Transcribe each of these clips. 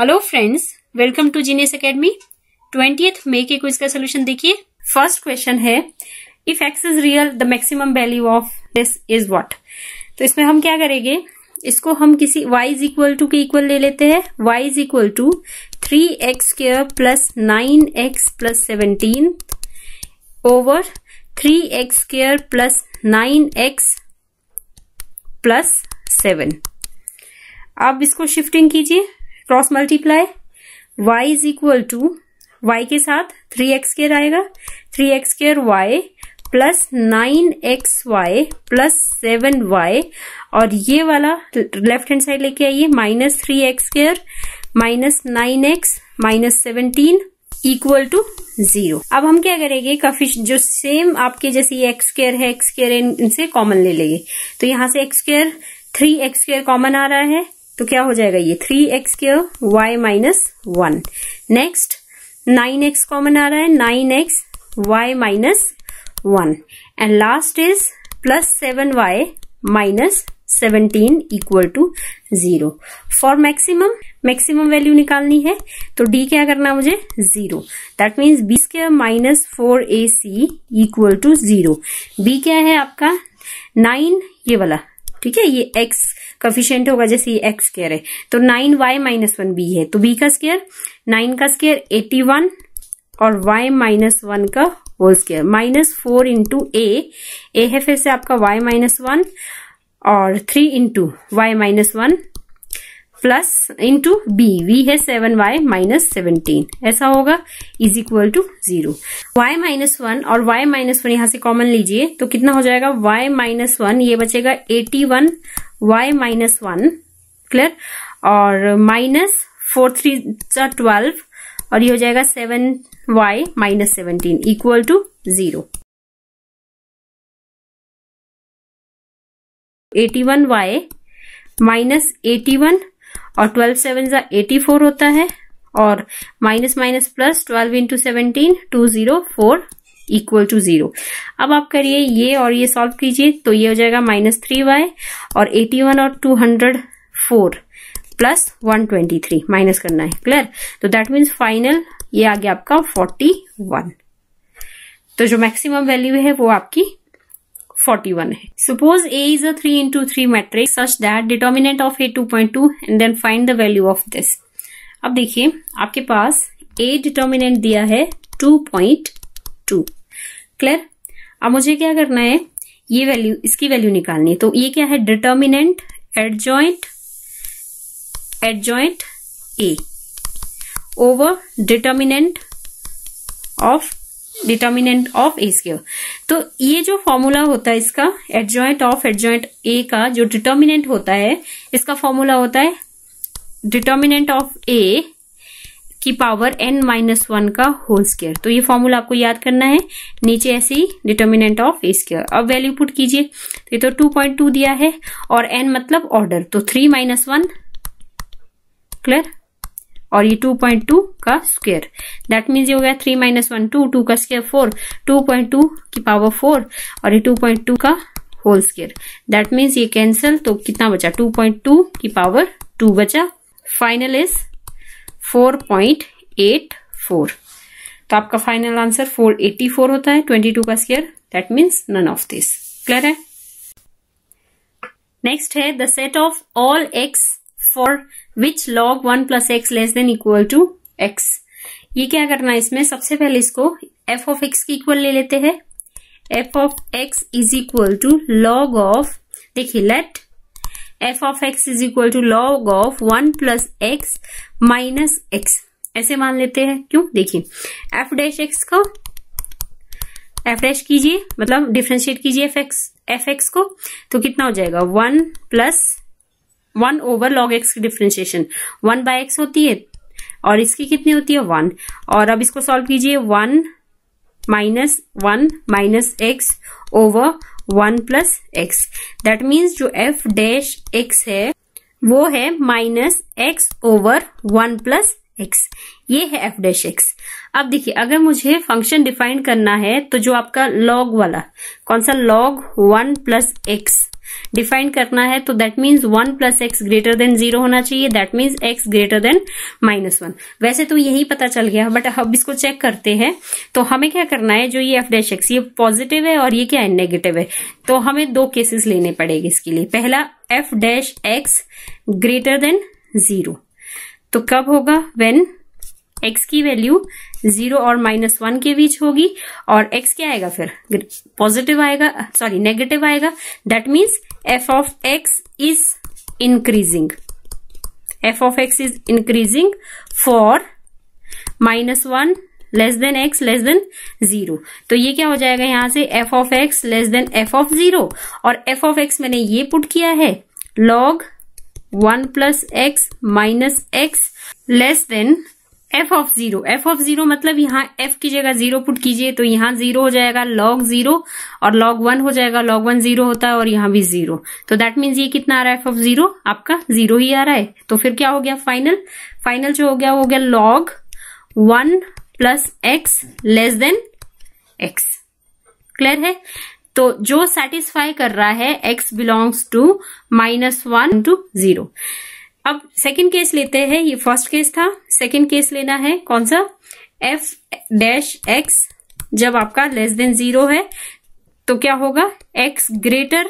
Hello friends, welcome to genius academy. 20 मई के quiz का सोल्यूशन देखिए। फर्स्ट क्वेश्चन है, if x is real the maximum value of this is what. तो इसमें हम क्या करेंगे, इसको हम किसी y इज इक्वल टू के इक्वल ले लेते हैं। y is equal to 3x² plus 9x plus 17 over 3x² plus 9x plus 7। अब इसको शिफ्टिंग कीजिए, cross multiply. y is equal to y के साथ 3x² आएगा, 3x² Y plus 9xy plus 7y, और ये वाला लेफ्ट हैंड साइड लेके आइए, minus 3x² minus 9x minus 17 equal to 0। अब हम क्या करेंगे, जो सेम आपके जैसे x² है, x² इनसे कॉमन ले लेंगे। तो यहाँ से x² 3x² कॉमन आ रहा है, तो क्या हो जाएगा ये 3x² y minus 1। Next 9x common आ रहा है, 9x y minus 1, and last is plus 7y minus 17 equal to 0। For maximum value निकालनी है तो d क्या करना है मुझे, 0। That means b² minus 4ac equal to 0। b क्या है आपका 9, ये वाला ठीक है, ये x कोएफिशिएंट होगा, जैसे ये x² है तो 9y माइनस 1 b है, तो b का स्क्वायर 9 का स्क्वायर 81 और y माइनस 1 का whole square minus 4 into a है, फिर से आपका y माइनस 1 और 3 into y minus 1 plus into b है 7y माइनस 17, ऐसा होगा is equal to 0। Y minus 1 और y माइनस 1 यहाँ से कॉमन लीजिए, तो कितना हो जाएगा y माइनस 1, ये बचेगा 81 y माइनस 1 क्लियर, और माइनस 4×3=12 और ये हो जाएगा 7y minus 17 equal to 0। 81y minus 81 और 12×7=84 होता है, और minus minus plus 12×17=204 equal to 0। अब आप करिए ये और ये सॉल्व कीजिए, तो ये हो जाएगा माइनस 3y और 81 और 204 प्लस 123 माइनस करना है क्लियर। तो दैट मीन्स फाइनल ये आ गया आपका 41। तो जो मैक्सिमम वैल्यू है वो आपकी 41 है। Suppose A is a 3×3 matrix such that determinant of A 2.2 and then find the value of this. अब देखिए आपके पास A डिटर्मिनेंट दिया है 2.2 क्लियर। अब मुझे क्या करना है, ये वैल्यू इसकी वैल्यू निकालनी है। तो ये क्या है, determinant adjoint A over determinant of A square. तो ये जो फॉर्मूला होता है इसका, एडजॉइंट ऑफ एडजॉइंट A का जो डिटर्मिनेंट होता है, इसका फॉर्मूला होता है डिटर्मिनेंट ऑफ A की पावर n-1 का होल स्क्वायर। तो ये फॉर्मूला आपको याद करना है, नीचे ऐसे ही डिटर्मिनेंट ऑफ ए स्क्वायर। अब वैल्यू पुट कीजिए, तो ये तो 2.2 दिया है और n मतलब ऑर्डर, तो 3 - 1 क्लियर, और ये 2.2 का स्क्वायर। दैट मीन्स ये हो गया 3 - 1 2, 2 का स्क्वायर 4, 2.2 की पावर 4 और ये 2.2 का होल स्क्वायर। दैट मीन्स ये कैंसिल, तो कितना बचा 2.2 की पावर 2 बचा। Final is 4.84। तो आपका फाइनल आंसर 484 होता है, 22 का square. That means none of this clear है। नेक्स्ट है the set of all x for which log 1 + x less than equal to x। ये क्या करना है, इसमें सबसे पहले इसको f(x) की इक्वल ले लेते हैं। f(x) is equal to log of, देखिए let f(x) is equal to log of 1 + x minus x, ऐसे मान लेते हैं। क्यों, देखिए f'(x) को f' कीजिए, मतलब डिफ्रेंशिएट कीजिए f(x) को, तो कितना हो जाएगा 1 + 1 ओवर लॉग x की डिफ्रेंशिएशन 1/x होती है और इसकी कितनी होती है 1, और अब इसको सॉल्व कीजिए 1 minus x over 1 + x। That means जो f'(x) है वो है माइनस x ओवर 1 + x, ये है f'(x). अब देखिए अगर मुझे फंक्शन डिफाइन करना है, तो जो आपका लॉग वाला कौन सा, लॉग 1 + x डिफाइन करना है, तो that means 1 + x greater than 0 होना चाहिए, that means x greater than -1. वैसे तो यही पता चल गया, बट अब इसको चेक करते हैं. तो हमें क्या करना है, जो ये f' ये पॉजिटिव है और ये क्या है, नेगेटिव है. तो हमें दो केसेस लेने पड़ेंगे इसके लिए. पहला f' x ग्रेटर देन 0, तो कब होगा, व्हेन x की वैल्यू 0 और -1 के बीच होगी और x क्या आएगा, फिर पॉजिटिव आएगा, सॉरी नेगेटिव आएगा. That means f(x) is increasing, f(x) is increasing for -1 (x) <0. तो ये क्या हो जाएगा यहां से, f(x) (f)(0) और f(x) मैंने ये पुट किया है log 1 + x - x (f)(0). f(0) मतलब यहाँ f की जगह 0 पुट कीजिए, तो यहाँ 0 हो जाएगा log 0 और log 1 हो जाएगा, log 1 0 होता है और यहाँ भी 0. तो दैट मीन्स ये कितना आ रहा है, f(0) आपका 0 ही आ रहा है. तो फिर क्या हो गया, फाइनल जो हो गया log 1 + x (x). क्लियर है. तो जो सेटिस्फाई कर रहा है x बिलोंग्स टू -1 → 0. अब सेकेंड केस लेते हैं, ये फर्स्ट केस था, सेकेंड केस लेना है कौन सा, f' x जब आपका <(0) है, तो क्या होगा, x ग्रेटर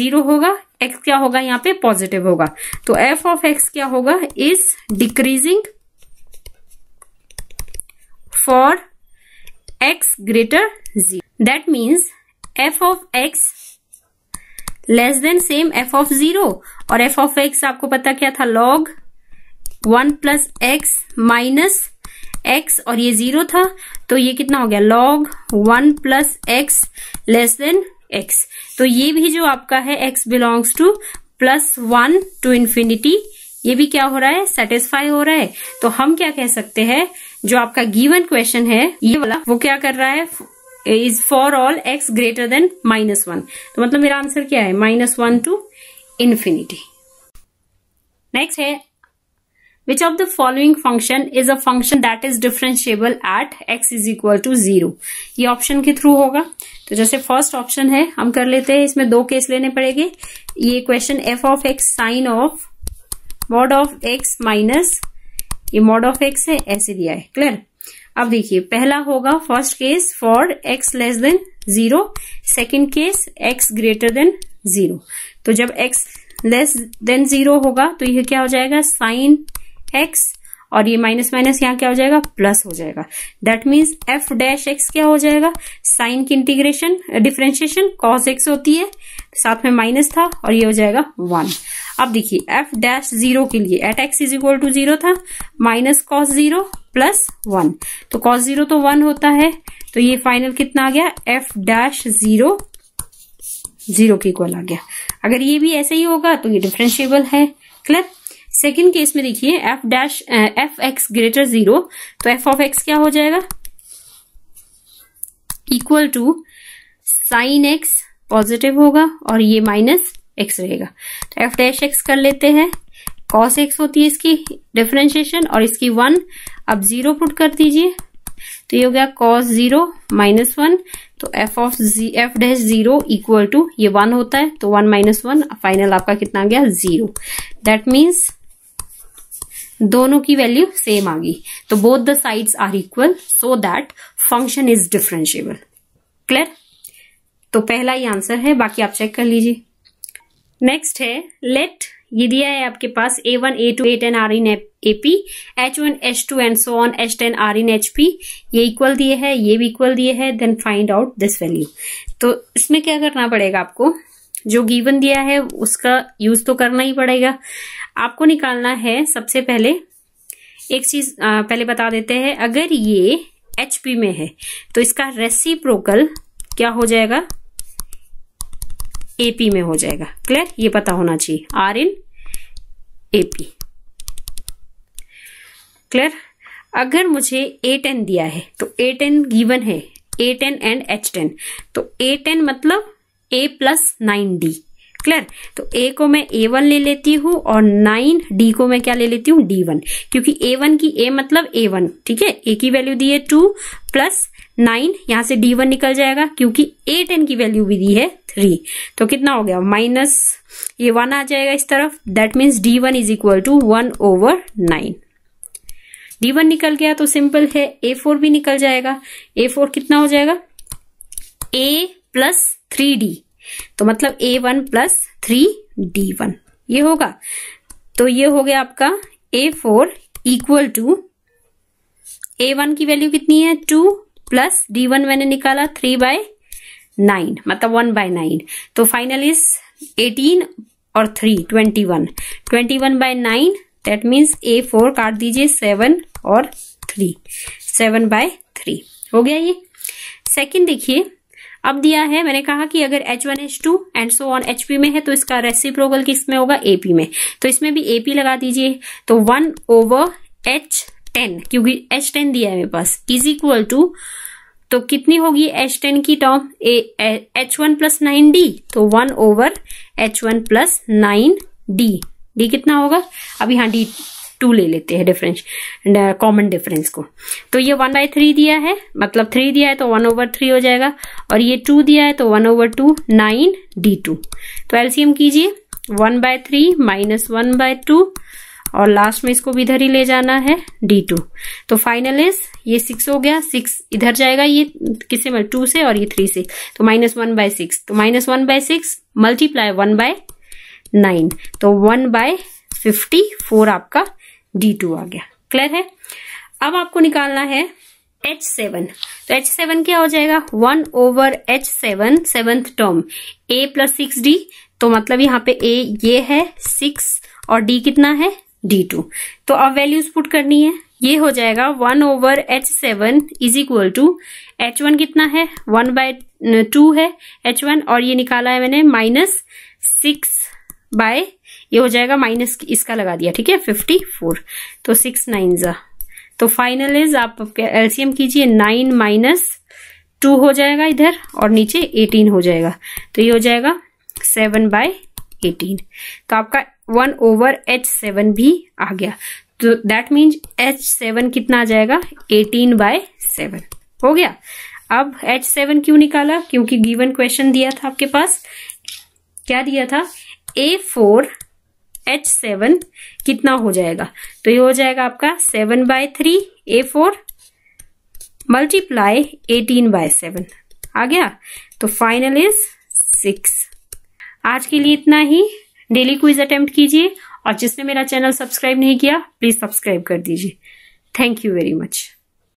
0 होगा, x क्या होगा यहाँ पे, पॉजिटिव होगा. तो f(x) क्या होगा, is decreasing for x greater 0. That means f(x) less than same f(0) और f(x) आपको पता क्या था, log 1 + x - x और ये 0 था, तो ये कितना हो गया, log 1 + x (x). तो ये भी जो आपका है x बिलोंग्स टू +1 → 0, ये भी क्या हो रहा है, सेटिस्फाई हो रहा है. तो हम क्या कह सकते हैं, जो आपका गिवन क्वेश्चन है ये वाला, वो क्या कर रहा है, is for all x greater than -1. तो मतलब मेरा आंसर क्या है, -1 → 0. नेक्स्ट है, which of the following function is a function that is differentiable at x = 0. ये ऑप्शन के थ्रू होगा. तो जैसे फर्स्ट ऑप्शन है, हम कर लेते हैं, इसमें दो केस लेने पड़ेंगे. ये क्वेश्चन f(x) sin (mod x) माइनस ये mod x है, ऐसे दिया है. क्लियर. अब देखिए, पहला होगा first case for x <(0), second case x greater than 0. तो जब x <(0) होगा, तो यह क्या हो जाएगा, sin x और ये -- यहाँ क्या हो जाएगा, प्लस हो जाएगा. दैट मीन्स f'x क्या हो जाएगा, साइन की इंटीग्रेशन डिफ्रेंशिएशन cos x होती है, साथ में माइनस था और ये हो जाएगा 1. अब देखिए f'0 के लिए एट x = 0 था, -cos 0 + 1. तो cos 0 तो 1 होता है, तो ये फाइनल कितना आ गया, f'(0) के इक्वल आ गया. अगर ये भी ऐसे ही होगा तो ये डिफरेंशिएबल है. क्लियर. सेकेंड केस में देखिए f' ग्रेटर 0, तो f(x) क्या हो जाएगा, equal to sin x positive होगा और ये -x रहेगा. तो f'(x) कर लेते हैं, cos x होती है इसकी डिफ्रेंशिएशन और इसकी 1. अब 0 पुट कर दीजिए, तो ये हो गया cos 0 - 1. तो f'(0) इक्वल टू ये 1 होता है, तो 1 - 1 फाइनल आपका कितना आ गया, 0. दैट मीन्स दोनों की वैल्यू सेम आ गई. तो both the sides are equal, so that function is differentiable. Clear. तो पहला ही आंसर है, बाकी आप चेक कर लीजिए. नेक्स्ट है, लेट, ये दिया है आपके पास a1, a2, a10 are in AP, h1, h2 and so on, h10 are in HP. ये इक्वल दिए है, ये भी इक्वल दिए है, then find out this value. तो इसमें क्या करना पड़ेगा आपको, जो गिवन दिया है उसका यूज तो करना ही पड़ेगा. आपको निकालना है, सबसे पहले एक चीज पहले बता देते हैं, अगर ये HP में है तो इसका रेसिप्रोकल क्या हो जाएगा, AP में हो जाएगा. क्लियर. ये पता होना चाहिए, आर इन AP. क्लियर. अगर मुझे A10 दिया है, तो A10 गिवन है, A10 एंड H10. तो A10 मतलब A + 9D. क्लियर. तो A को मैं A1 ले लेती हूँ और 9D को मैं क्या ले लेती हूँ, D1, क्योंकि A1 की A मतलब A1, ठीक है, A की वैल्यू दी है 2 + 9, यहां से D1 निकल जाएगा क्योंकि A10 की वैल्यू भी दी है 3. तो कितना हो गया माइनस ये 1 आ जाएगा इस तरफ. That means D1 is equal to 1/9. D1 निकल गया तो सिंपल है A4 भी निकल जाएगा. A4 कितना हो जाएगा A + 3D. तो मतलब A1 + 3D1 ये होगा. तो ये हो गया आपका A4 इक्वल टू A1 की वैल्यू कितनी है 2 प्लस D1 मैंने निकाला 3/9 मतलब 1/9. तो फाइनल इज 18 और 3 21 21/9. दैट मीन्स A4 काट दीजिए 7 और 3 7/3 हो गया ये. सेकंड देखिए अब दिया है मैंने कहा कि अगर H1 H2 and so on HP में है तो इसका रेसिप्रोकल किस में होगा AP में. तो इसमें भी AP लगा दीजिए. तो 1/H10 क्योंकि H10 दिया है मेरे पास इज इक्वल टू. तो कितनी होगी H10 की टर्म H1 + 9D. तो 1/H1 + 9D. D कितना होगा अब यहाँ D2 ले लेते हैं डिफरेंस कॉमन डिफरेंस को. तो ये 1/3 दिया है मतलब 3 दिया है तो 1/3 हो जाएगा. और ये 2 दिया है तो 1/2 9D2. तो एलसीएम कीजिए 1/3 माइनस 1/2 और लास्ट में इसको भी इधर ही ले जाना है D2. तो फाइनल इज ये 6 हो गया 6 इधर जाएगा ये किसे में 2 से और ये 3 से. तो -1/6 तो -1/6 मल्टीप्लाई 1/9 तो 1/54 आपका D2 आ गया. क्लियर है. अब आपको निकालना है H7. तो H7 क्या हो जाएगा 1/H7 seventh term A + 6D. तो मतलब यहाँ पे A ये है 6 और D कितना है D2. तो अब वैल्यूज पुट करनी है. ये हो जाएगा 1/H7 is equal to H1 कितना है 1/2 है H1 और ये निकाला है मैंने -6 ये हो जाएगा माइनस इसका लगा दिया ठीक है 54 तो 6 9 जा. तो फाइनल इज आप एलसीएम कीजिए 9 - 2 हो जाएगा इधर और नीचे 18 हो जाएगा. तो ये हो जाएगा 7/18. तो आपका 1/H7 भी आ गया. तो दैट मीन्स H7 कितना आ जाएगा 18/7 हो गया. अब H7 क्यों निकाला क्योंकि गिवन क्वेश्चन दिया था आपके पास. क्या दिया था A4H7 कितना हो जाएगा. तो ये हो जाएगा आपका 7/3 A4 मल्टीप्लाई 18/7 आ गया. तो फाइनल इज 6. आज के लिए इतना ही. डेली क्विज अटेम्प्ट कीजिए और जिसने मेरा चैनल सब्सक्राइब नहीं किया प्लीज सब्सक्राइब कर दीजिए. Thank you very much.